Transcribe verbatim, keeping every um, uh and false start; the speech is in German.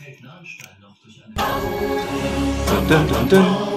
Fällt Lahnstein noch durch eine...